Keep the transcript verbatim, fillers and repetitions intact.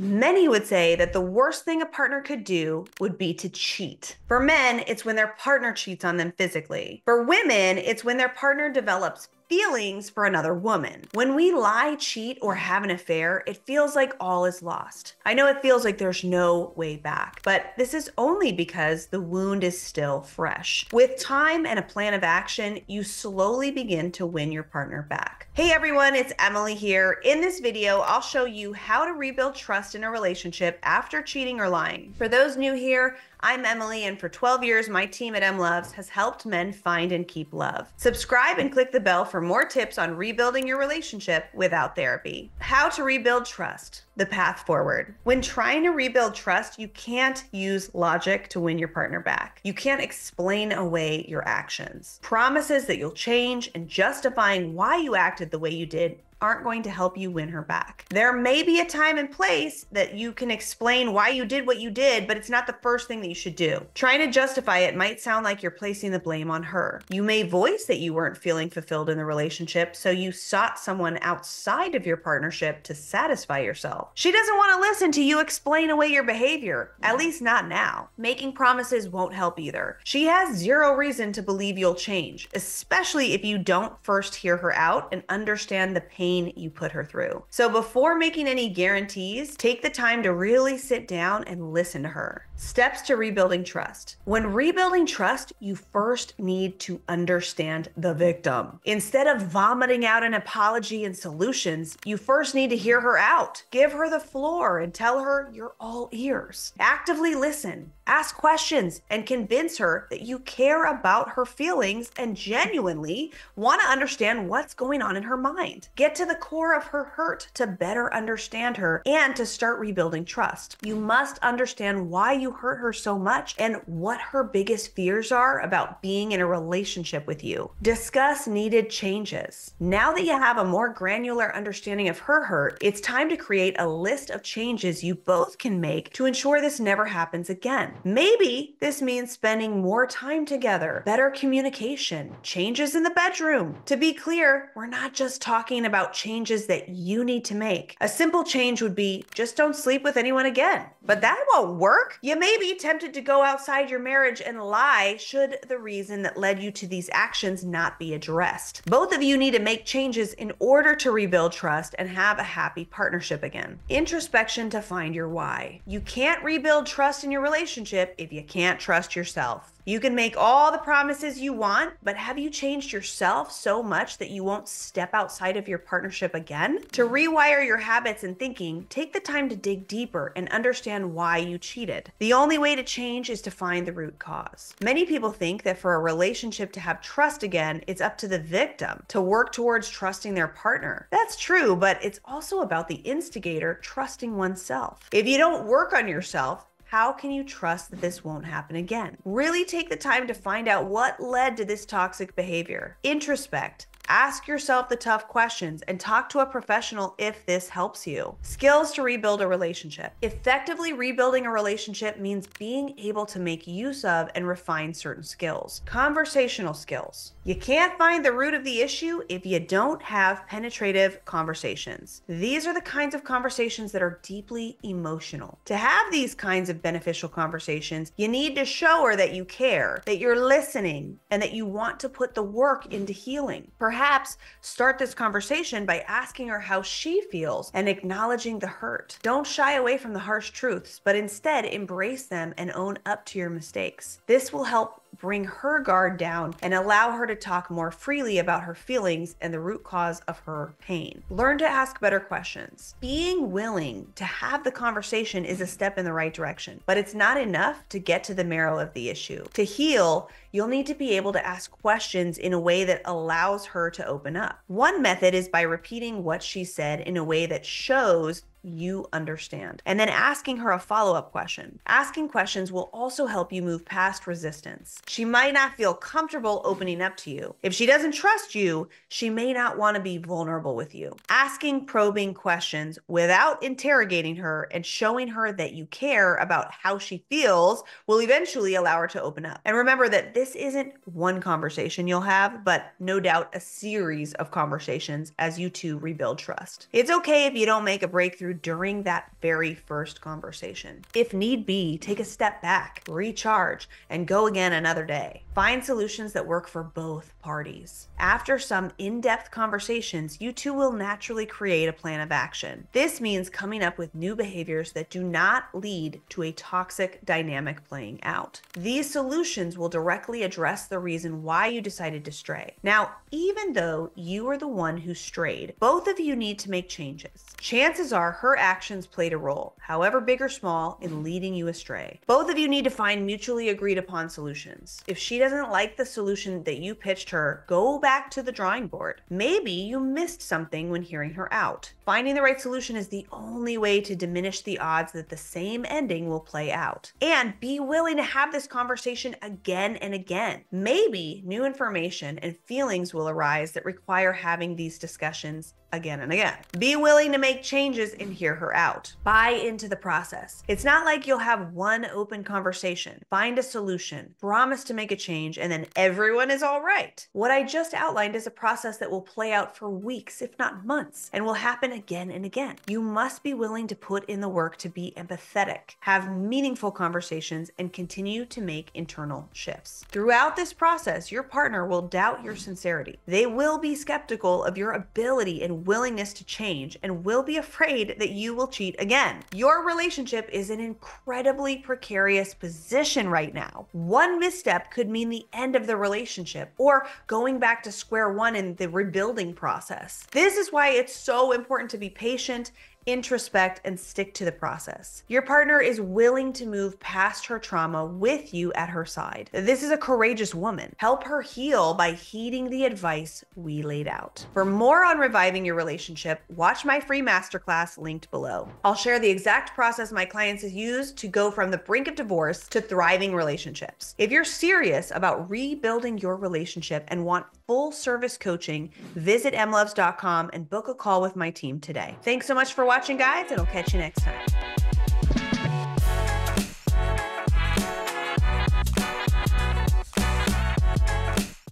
Many would say that the worst thing a partner could do would be to cheat. For men, it's when their partner cheats on them physically. For women, it's when their partner develops feelings for another woman. When we lie, cheat, or have an affair, it feels like all is lost. I know it feels like there's no way back, but this is only because the wound is still fresh. With time and a plan of action, you slowly begin to win your partner back. Hey everyone, it's Emily here. In this video, I'll show you how to rebuild trust in a relationship after cheating or lying. For those new here, I'm Emily, and for twelve years, my team at emlovz has helped men find and keep love. Subscribe and click the bell for more tips on rebuilding your relationship without therapy. How to rebuild trust, the path forward. When trying to rebuild trust, you can't use logic to win your partner back. You can't explain away your actions. Promises that you'll change and justifying why you acted the way you did aren't going to help you win her back. There may be a time and place that you can explain why you did what you did, but it's not the first thing that you should do. Trying to justify it might sound like you're placing the blame on her. You may voice that you weren't feeling fulfilled in the relationship, so you sought someone outside of your partnership to satisfy yourself. She doesn't want to listen to you explain away your behavior, at least not now. Making promises won't help either. She has zero reason to believe you'll change, especially if you don't first hear her out and understand the pain you put her through. So before making any guarantees, take the time to really sit down and listen to her. Steps to rebuilding trust. When rebuilding trust, you first need to understand the victim. Instead of vomiting out an apology and solutions, you first need to hear her out. Give her the floor and tell her you're all ears. Actively listen, ask questions, and convince her that you care about her feelings and genuinely want to understand what's going on in her mind. Get to to the core of her hurt to better understand her and to start rebuilding trust. You must understand why you hurt her so much and what her biggest fears are about being in a relationship with you. Discuss needed changes. Now that you have a more granular understanding of her hurt, it's time to create a list of changes you both can make to ensure this never happens again. Maybe this means spending more time together, better communication, changes in the bedroom. To be clear, we're not just talking about changes that you need to make. A simple change would be just don't sleep with anyone again. But that won't work. You may be tempted to go outside your marriage and lie should the reason that led you to these actions not be addressed. Both of you need to make changes in order to rebuild trust and have a happy partnership again. Introspection to find your why. You can't rebuild trust in your relationship if you can't trust yourself. You can make all the promises you want, but have you changed yourself so much that you won't step outside of your partnership again? To rewire your habits and thinking, take the time to dig deeper and understand why you cheated. The only way to change is to find the root cause. Many people think that for a relationship to have trust again, it's up to the victim to work towards trusting their partner. That's true, but it's also about the instigator trusting oneself. If you don't work on yourself, how can you trust that this won't happen again? Really take the time to find out what led to this toxic behavior. Introspect. Ask yourself the tough questions and talk to a professional if this helps you. Skills to rebuild a relationship. Effectively rebuilding a relationship means being able to make use of and refine certain skills. Conversational skills. You can't find the root of the issue if you don't have penetrative conversations. These are the kinds of conversations that are deeply emotional. To have these kinds of beneficial conversations, you need to show her that you care, that you're listening, and that you want to put the work into healing. Perhaps Perhaps start this conversation by asking her how she feels and acknowledging the hurt. Don't shy away from the harsh truths, but instead embrace them and own up to your mistakes. This will help bring her guard down and allow her to talk more freely about her feelings and the root cause of her pain. Learn to ask better questions. Being willing to have the conversation is a step in the right direction, but it's not enough to get to the marrow of the issue. To heal, you'll need to be able to ask questions in a way that allows her to open up. One method is by repeating what she said in a way that shows you understand, and then asking her a follow-up question. Asking questions will also help you move past resistance. She might not feel comfortable opening up to you. If she doesn't trust you, she may not want to be vulnerable with you. Asking probing questions without interrogating her and showing her that you care about how she feels will eventually allow her to open up. And remember that this isn't one conversation you'll have, but no doubt a series of conversations as you two rebuild trust. It's okay if you don't make a breakthrough through during that very first conversation. If need be, take a step back, recharge, and go again another day. Find solutions that work for both parties. After some in-depth conversations, you two will naturally create a plan of action. This means coming up with new behaviors that do not lead to a toxic dynamic playing out. These solutions will directly address the reason why you decided to stray. Now, even though you are the one who strayed, both of you need to make changes. Chances are her actions played a role, however big or small, in leading you astray. Both of you need to find mutually agreed upon solutions. If she doesn't like the solution that you pitched her, go back to the drawing board. Maybe you missed something when hearing her out. Finding the right solution is the only way to diminish the odds that the same ending will play out. And be willing to have this conversation again and again. Maybe new information and feelings will arise that require having these discussions again and again. Be willing to make changes and hear her out. Buy into the process. It's not like you'll have one open conversation, find a solution, promise to make a change, and then everyone is all right. What I just outlined is a process that will play out for weeks, if not months, and will happen again and again. You must be willing to put in the work to be empathetic, have meaningful conversations, and continue to make internal shifts. Throughout this process, your partner will doubt your sincerity. They will be skeptical of your ability and willingness to change and will be afraid that you will cheat again. Your relationship is an incredibly precarious position right now. One misstep could mean the end of the relationship or going back to square one in the rebuilding process. This is why it's so important to be patient, introspect, and stick to the process. Your partner is willing to move past her trauma with you at her side. This is a courageous woman. Help her heal by heeding the advice we laid out. For more on reviving your relationship, watch my free masterclass linked below. I'll share the exact process my clients use to go from the brink of divorce to thriving relationships. If you're serious about rebuilding your relationship and want full service coaching, visit emlovz dot com and book a call with my team today. Thanks so much for watching, guys, and I'll catch you next time.